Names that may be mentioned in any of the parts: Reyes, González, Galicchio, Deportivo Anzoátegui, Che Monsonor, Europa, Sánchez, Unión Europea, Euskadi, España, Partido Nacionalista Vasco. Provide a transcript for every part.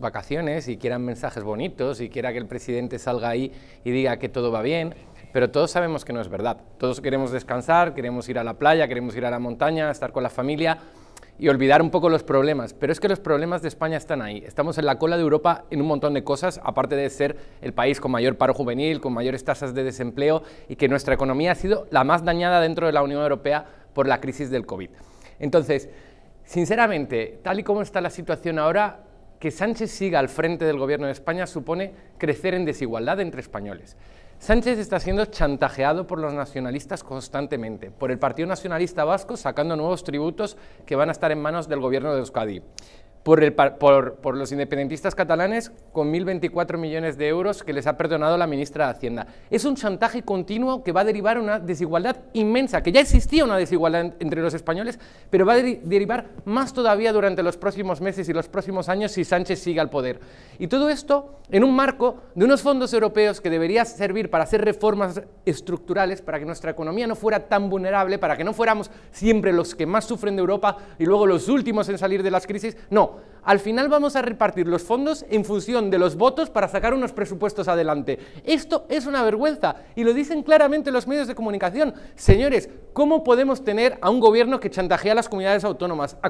Vacaciones y quieran mensajes bonitos y quiera que el presidente salga ahí y diga que todo va bien, pero todos sabemos que no es verdad. Todos queremos descansar, queremos ir a la playa, queremos ir a la montaña, estar con la familia y olvidar un poco los problemas, pero es que los problemas de España están ahí. Estamos en la cola de Europa en un montón de cosas, aparte de ser el país con mayor paro juvenil, con mayores tasas de desempleo y que nuestra economía ha sido la más dañada dentro de la Unión Europea por la crisis del COVID. Entonces, sinceramente, tal y como está la situación ahora, que Sánchez siga al frente del gobierno de España supone crecer en desigualdad entre españoles. Sánchez está siendo chantajeado por los nacionalistas constantemente, por el Partido Nacionalista Vasco sacando nuevos tributos que van a estar en manos del gobierno de Euskadi, por los independentistas catalanes con 1.024 millones de euros que les ha perdonado la ministra de Hacienda. Es un chantaje continuo que va a derivar una desigualdad inmensa, que ya existía una desigualdad entre los españoles, pero va a derivar más todavía durante los próximos meses y los próximos años si Sánchez sigue al poder. Y todo esto en un marco de unos fondos europeos que deberían servir para hacer reformas estructurales, para que nuestra economía no fuera tan vulnerable, para que no fuéramos siempre los que más sufren de Europa y luego los últimos en salir de las crisis. No. Al final vamos a repartir los fondos en función de los votos para sacar unos presupuestos adelante. Esto es una vergüenza y lo dicen claramente los medios de comunicación. Señores, ¿cómo podemos tener a un gobierno que chantajea a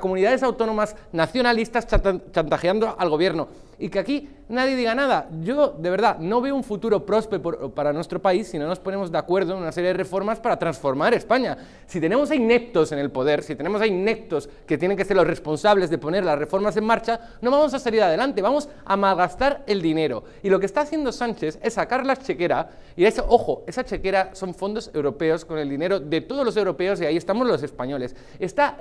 comunidades autónomas nacionalistas chantajeando al gobierno? Y que aquí nadie diga nada. Yo, de verdad, no veo un futuro próspero para nuestro país si no nos ponemos de acuerdo en una serie de reformas para transformar España. Si tenemos a ineptos en el poder, si tenemos a ineptos que tienen que ser los responsables de poner las reformas en marcha, no vamos a salir adelante, vamos a malgastar el dinero. Y lo que está haciendo Sánchez es sacar la chequera, y eso, ojo, esa chequera son fondos europeos con el dinero de todos los europeos, y ahí estamos los españoles. Está